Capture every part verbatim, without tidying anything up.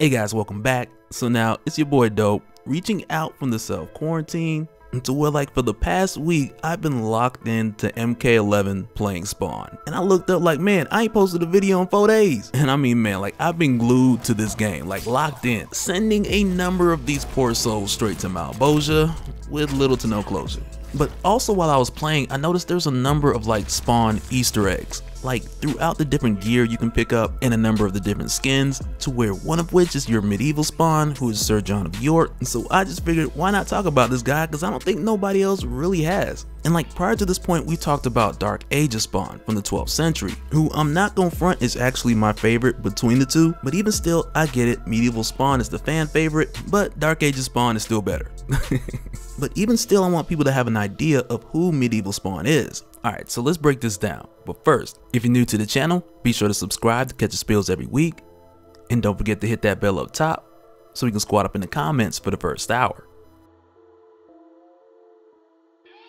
Hey guys, welcome back. So now it's your boy Dope, reaching out from the self quarantine into where, like, for the past week I've been locked into M K eleven playing Spawn, and I looked up like, man, I ain't posted a video in four days, and I mean, man, like, I've been glued to this game, like locked in, sending a number of these poor souls straight to Malebolgia with little to no closure. But also while I was playing, I noticed there's a number of like Spawn Easter eggs, like throughout the different gear you can pick up and a number of the different skins, to where one of which is your medieval Spawn, who is Sir John of York. And so I just figured, why not talk about this guy, because I don't think nobody else really has. And like prior to this point, we talked about Dark Ages Spawn from the twelfth century, who I'm not gonna front is actually my favorite between the two, but even still, I get it, medieval Spawn is the fan favorite, but Dark Ages Spawn is still better. But even still, I want people to have an idea of who medieval Spawn is. Alright, so let's break this down. But first, if you're new to the channel, be sure to subscribe to catch the spills every week, and don't forget to hit that bell up top so we can squat up in the comments for the first hour.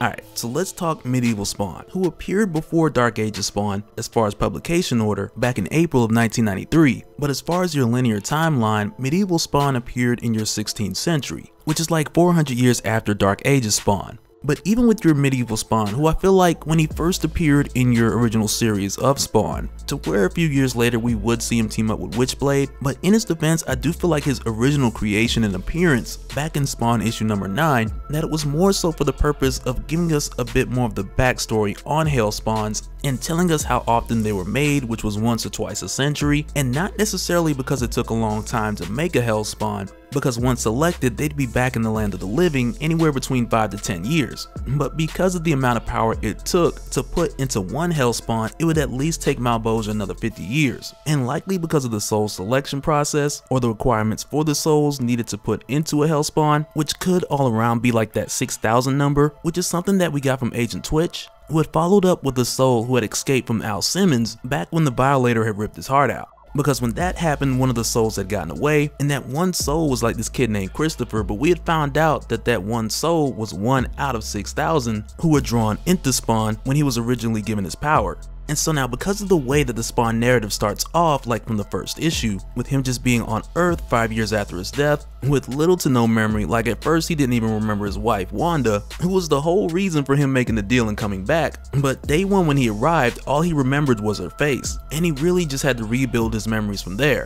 Alright, so let's talk Medieval Spawn, who appeared before Dark Ages Spawn as far as publication order back in April of nineteen ninety-three, but as far as your linear timeline, Medieval Spawn appeared in your sixteenth century, which is like four hundred years after Dark Ages Spawn. But even with your medieval Spawn, who I feel like when he first appeared in your original series of Spawn, to where a few years later we would see him team up with Witchblade, but in his defense, I do feel like his original creation and appearance back in Spawn issue number nine, that it was more so for the purpose of giving us a bit more of the backstory on Hell Spawns and telling us how often they were made, which was once or twice a century, and not necessarily because it took a long time to make a Hell Spawn, because once selected, they'd be back in the land of the living anywhere between five to ten years. But because of the amount of power it took to put into one Hell Spawn, it would at least take Malebolgia another fifty years. And likely because of the soul selection process or the requirements for the souls needed to put into a Hell Spawn, which could all around be like that six thousand number, which is something that we got from Agent Twitch, who had followed up with a soul who had escaped from Al Simmons back when the Violator had ripped his heart out. Because when that happened, one of the souls had gotten away, and that one soul was like this kid named Christopher, but we had found out that that one soul was one out of six thousand who were drawn into Spawn when he was originally given his power. And so now, because of the way that the Spawn narrative starts off, like from the first issue, with him just being on Earth five years after his death, with little to no memory, like at first he didn't even remember his wife, Wanda, who was the whole reason for him making the deal and coming back, but day one when he arrived, all he remembered was her face, and he really just had to rebuild his memories from there.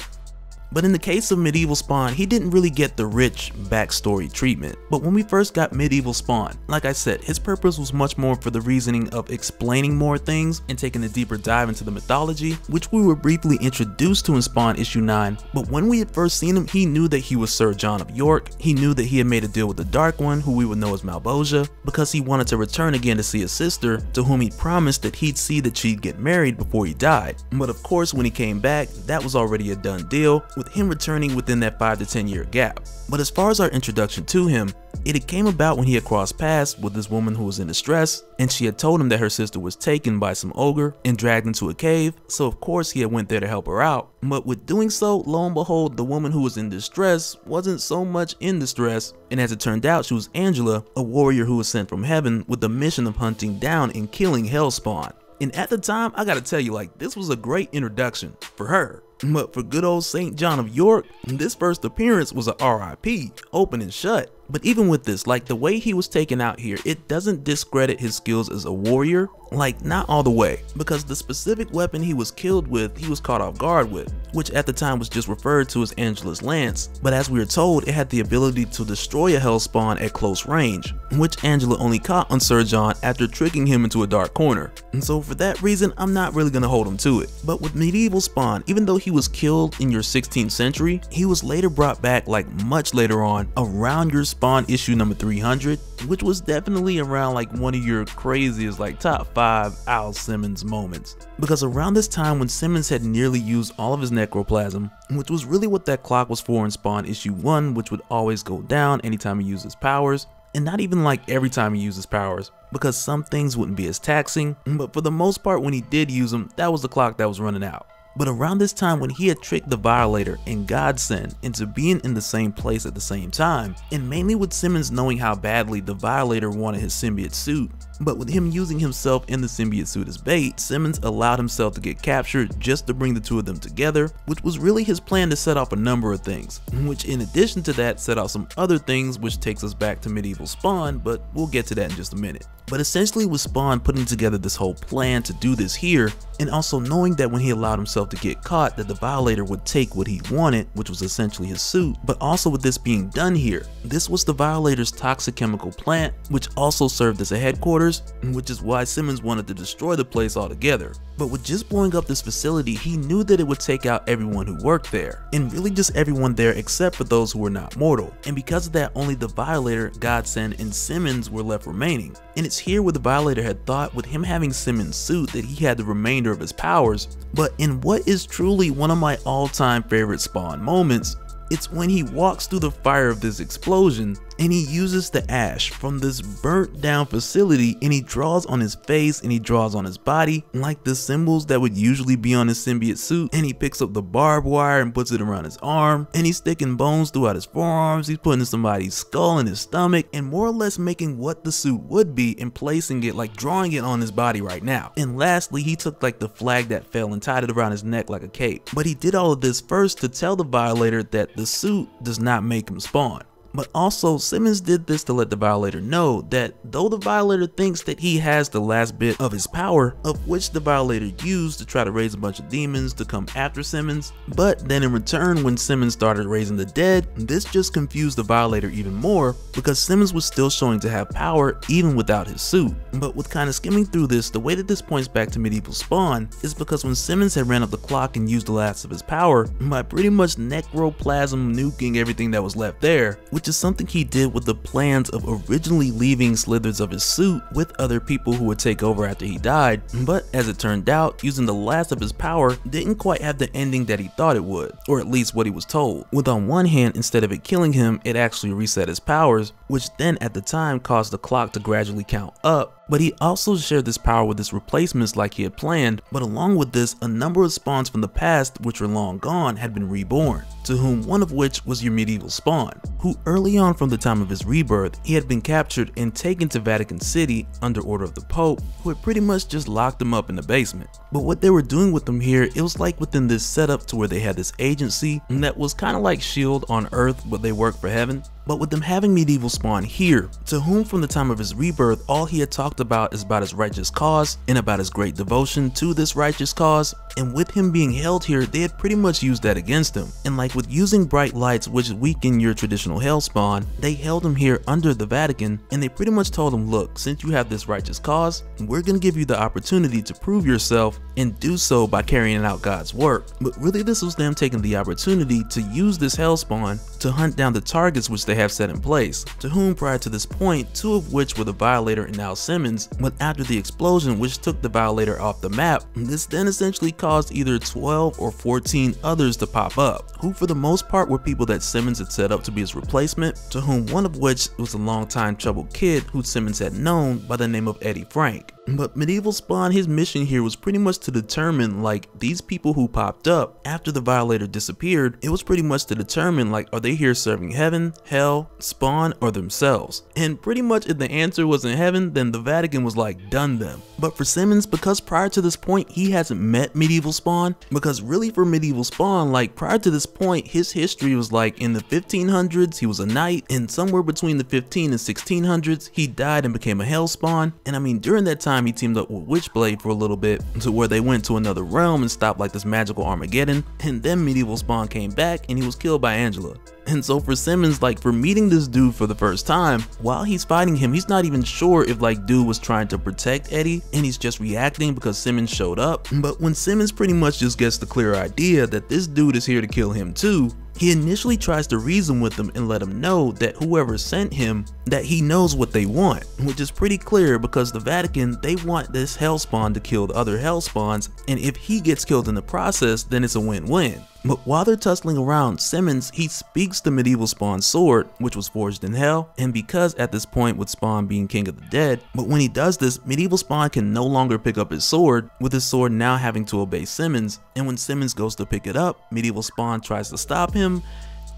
But in the case of Medieval Spawn, he didn't really get the rich backstory treatment. But when we first got Medieval Spawn, like I said, his purpose was much more for the reasoning of explaining more things and taking a deeper dive into the mythology, which we were briefly introduced to in Spawn issue nine. But when we had first seen him, he knew that he was Sir John of York. He knew that he had made a deal with the Dark One, who we would know as Malebolgia, because he wanted to return again to see his sister, to whom he promised that he'd see that she'd get married before he died. But of course, when he came back, that was already a done deal, with him returning within that five to ten year gap. But as far as our introduction to him, it came about when he had crossed paths with this woman who was in distress, and she had told him that her sister was taken by some ogre and dragged into a cave, so of course he had went there to help her out. But with doing so, lo and behold, the woman who was in distress wasn't so much in distress, and as it turned out, she was Angela, a warrior who was sent from heaven with the mission of hunting down and killing Hell Spawn. And at the time, I gotta tell you, like, this was a great introduction for her. But for good old Saint John of York, this first appearance was a R I P, open and shut. But even with this, like the way he was taken out here, it doesn't discredit his skills as a warrior, like not all the way, because the specific weapon he was killed with, he was caught off guard with, which at the time was just referred to as Angela's Lance, but as we were told, it had the ability to destroy a Hell Spawn at close range, which Angela only caught on Sir John after tricking him into a dark corner. And so for that reason, I'm not really gonna hold him to it. But with Medieval Spawn, even though he was killed in your sixteenth century, he was later brought back, like much later on, around your Spawn issue number three hundred, which was definitely around like one of your craziest, like top five Al Simmons moments, because around this time when Simmons had nearly used all of his necroplasm, which was really what that clock was for in Spawn issue one, which would always go down anytime he used his powers, and not even like every time he used his powers, because some things wouldn't be as taxing, but for the most part when he did use them, that was the clock that was running out. But around this time when he had tricked the Violator and Godsend into being in the same place at the same time, and mainly with Simmons knowing how badly the Violator wanted his symbiote suit, But with him using himself in the symbiote suit as bait, Simmons allowed himself to get captured just to bring the two of them together, which was really his plan to set off a number of things, which in addition to that set off some other things, which takes us back to Medieval Spawn, but we'll get to that in just a minute. But essentially with Spawn putting together this whole plan to do this here, and also knowing that when he allowed himself to get caught that the Violator would take what he wanted, which was essentially his suit, but also with this being done here, this was the Violator's toxic chemical plant, which also served as a headquarters, which is why Simmons wanted to destroy the place altogether. But with just blowing up this facility, he knew that it would take out everyone who worked there, and really just everyone there except for those who were not mortal, and because of that only the Violator, Godsend, and Simmons were left remaining. And it's here where the Violator had thought with him having Simmons' suit that he had the remainder of his powers, but in what is truly one of my all-time favorite Spawn moments, it's when he walks through the fire of this explosion and he uses the ash from this burnt down facility and he draws on his face and he draws on his body like the symbols that would usually be on his symbiote suit, and he picks up the barbed wire and puts it around his arm, and he's sticking bones throughout his forearms, he's putting somebody's skull in his stomach and more or less making what the suit would be and placing it, like drawing it on his body right now. And lastly he took like the flag that fell and tied it around his neck like a cape. But he did all of this first to tell the Violator that the suit does not make him Spawn. But also Simmons did this to let the Violator know that though the Violator thinks that he has the last bit of his power, of which the Violator used to try to raise a bunch of demons to come after Simmons, but then in return when Simmons started raising the dead, this just confused the Violator even more because Simmons was still showing to have power even without his suit. But with kind of skimming through this, the way that this points back to Medieval Spawn is because when Simmons had ran up the clock and used the last of his power by pretty much necroplasm nuking everything that was left there, which is something he did with the plans of originally leaving slithers of his suit with other people who would take over after he died, but as it turned out, using the last of his power didn't quite have the ending that he thought it would, or at least what he was told. With on one hand, instead of it killing him, it actually reset his powers, which then at the time caused the clock to gradually count up. But he also shared this power with his replacements like he had planned, but along with this, a number of Spawns from the past which were long gone had been reborn, to whom one of which was your Medieval Spawn, who early on from the time of his rebirth, he had been captured and taken to Vatican City under order of the Pope, who had pretty much just locked him up in the basement. But what they were doing with him here, it was like within this setup to where they had this agency that was kind of like SHIELD on Earth, but they worked for heaven. But with them having Medieval Spawn here, to whom from the time of his rebirth, all he had talked about is about his righteous cause and about his great devotion to this righteous cause, and with him being held here, they had pretty much used that against him. And like with using bright lights which weaken your traditional hell spawn, they held him here under the Vatican and they pretty much told him, look, since you have this righteous cause, we're gonna give you the opportunity to prove yourself and do so by carrying out God's work. But really this was them taking the opportunity to use this hell spawn to hunt down the targets which they have set in place, to whom prior to this point, two of which were the Violator and now Simmons, but after the explosion which took the Violator off the map, this then essentially caused either twelve or fourteen others to pop up, who for the most part were people that Simmons had set up to be his replacement, to whom one of which was a longtime troubled kid who Simmons had known by the name of Eddie Frank. But Medieval Spawn, his mission here was pretty much to determine, like, these people who popped up after the Violator disappeared, it was pretty much to determine, like, are they here serving heaven, hell, Spawn, or themselves? And pretty much if the answer was in heaven, then the Vatican was like, done them. But for Simmons, because prior to this point he hasn't met Medieval Spawn, because really for Medieval Spawn, like, prior to this point his history was like in the fifteen hundreds he was a knight, and somewhere between the fifteen and sixteen hundreds he died and became a hell spawn. And I mean during that time he teamed up with Witchblade for a little bit, to where they went to another realm and stopped like this magical Armageddon, and then Medieval Spawn came back and he was killed by Angela. And so for Simmons, like, for meeting this dude for the first time, while he's fighting him, he's not even sure if, like, dude was trying to protect Eddie and he's just reacting because Simmons showed up. But when Simmons pretty much just gets the clear idea that this dude is here to kill him too, he initially tries to reason with them and let them know that whoever sent him, that he knows what they want, which is pretty clear because the Vatican, they want this hellspawn to kill the other hellspawns, and if he gets killed in the process, then it's a win-win. But while they're tussling around, Simmons, he speaks the Medieval Spawn sword, which was forged in hell, and because at this point with Spawn being king of the dead, but when he does this, Medieval Spawn can no longer pick up his sword, with his sword now having to obey Simmons, and when Simmons goes to pick it up, Medieval Spawn tries to stop him,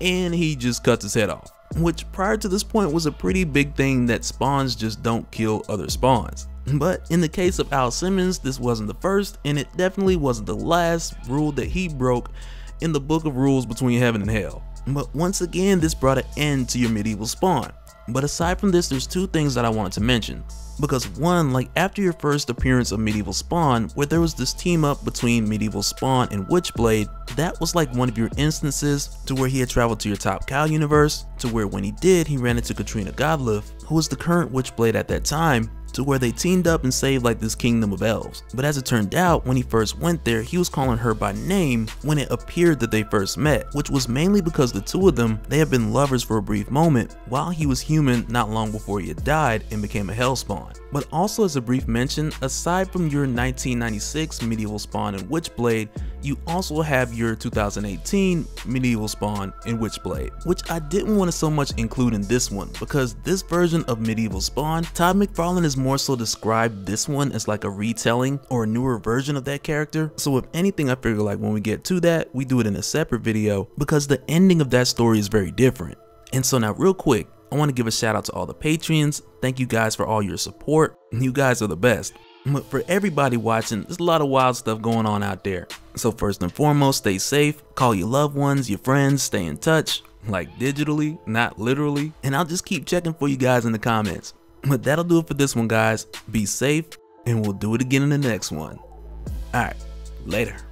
and he just cuts his head off. which prior to this point was a pretty big thing, that spawns just don't kill other spawns. But in the case of Al Simmons, this wasn't the first, and it definitely wasn't the last rule that he broke in the book of rules between heaven and hell. But once again, this brought an end to your medieval spawn. But aside from this, there's two things that I wanted to mention. Because one, like after your first appearance of Medieval Spawn, where there was this team up between Medieval Spawn and Witchblade, that was like one of your instances to where he had traveled to your Top Cow universe, to where when he did, he ran into Katrina Godliff, who was the current Witchblade at that time, to where they teamed up and saved like this kingdom of elves. But as it turned out, when he first went there, he was calling her by name when it appeared that they first met, which was mainly because the two of them, they had been lovers for a brief moment while he was human not long before he had died and became a hell spawn. But also, as a brief mention, aside from your nineteen ninety-six Medieval Spawn and Witchblade, you also have your two thousand eighteen Medieval Spawn and Witchblade, which I didn't want to so much include in this one, because this version of Medieval Spawn, Todd McFarlane is more more so described this one as like a retelling or a newer version of that character. So if anything, I figure like when we get to that, we do it in a separate video, because the ending of that story is very different. And so now real quick, I want to give a shout out to all the Patreons. Thank you guys for all your support. You guys are the best. But for everybody watching, there's a lot of wild stuff going on out there. So first and foremost, stay safe, call your loved ones, your friends, stay in touch, like digitally, not literally. And I'll just keep checking for you guys in the comments. But that'll do it for this one, guys. Be safe, and we'll do it again in the next one. All right, later.